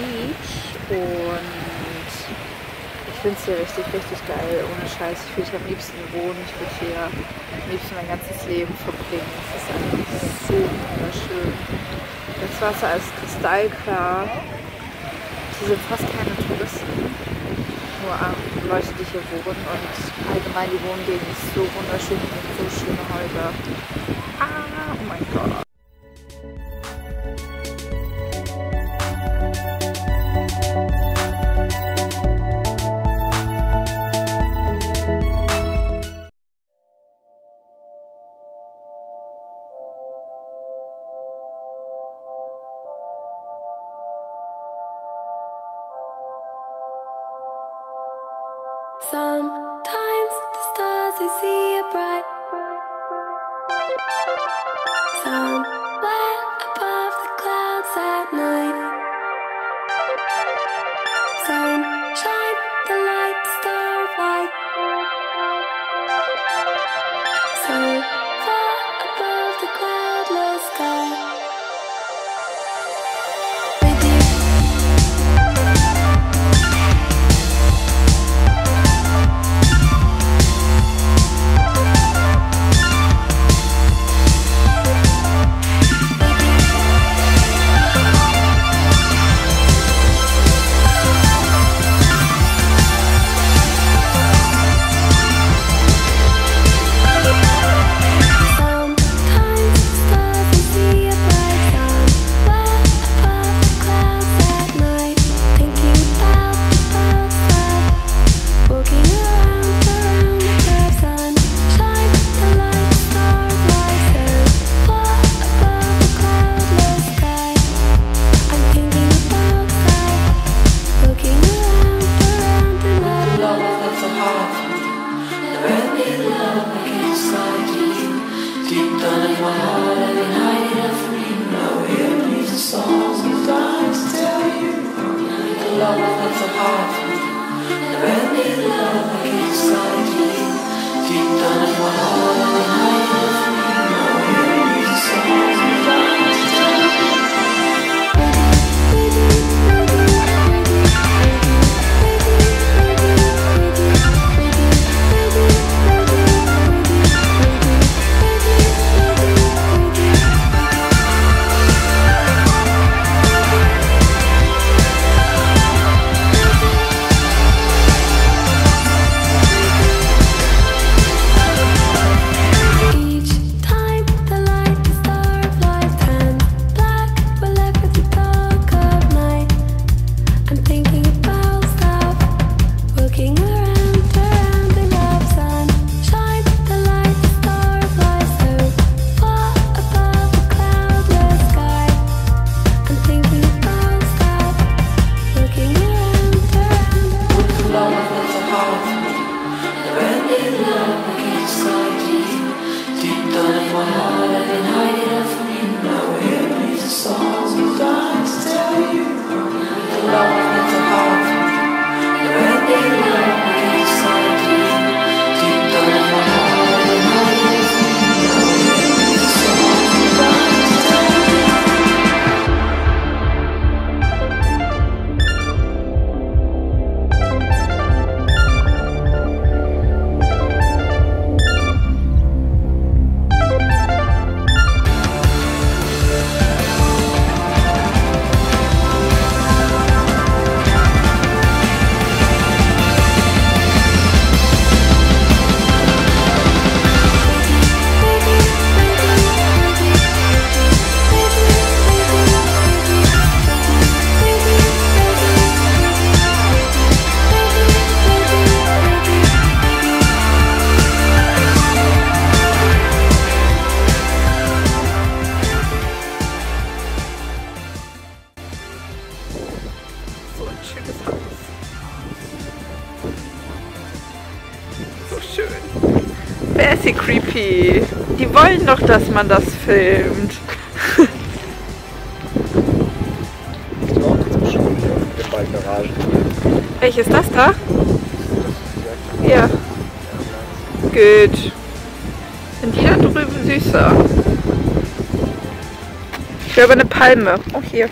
Beach und ich finde es hier richtig, richtig geil. Ohne Scheiß, ich würde hier am liebsten wohnen. Ich würde hier am liebsten mein ganzes Leben verbringen. Es ist einfach so wunderschön. Das Wasser ist kristallklar. Hier sind fast keine Touristen, nur Leute, die hier wohnen, und allgemein die Wohngegend ist so wunderschön und so schöne Häuser. Ah, oh mein Gott. Sometimes the stars I see are bright, somewhere above the clouds at night. Sunshine, the light, star of light, so far above the cloudless sky. Wer ist hier creepy? Die wollen doch, dass man das filmt. Welches ist das da? Ja. Gut. Sind die da drüben süßer? Ich höre eine Palme. Oh, hier.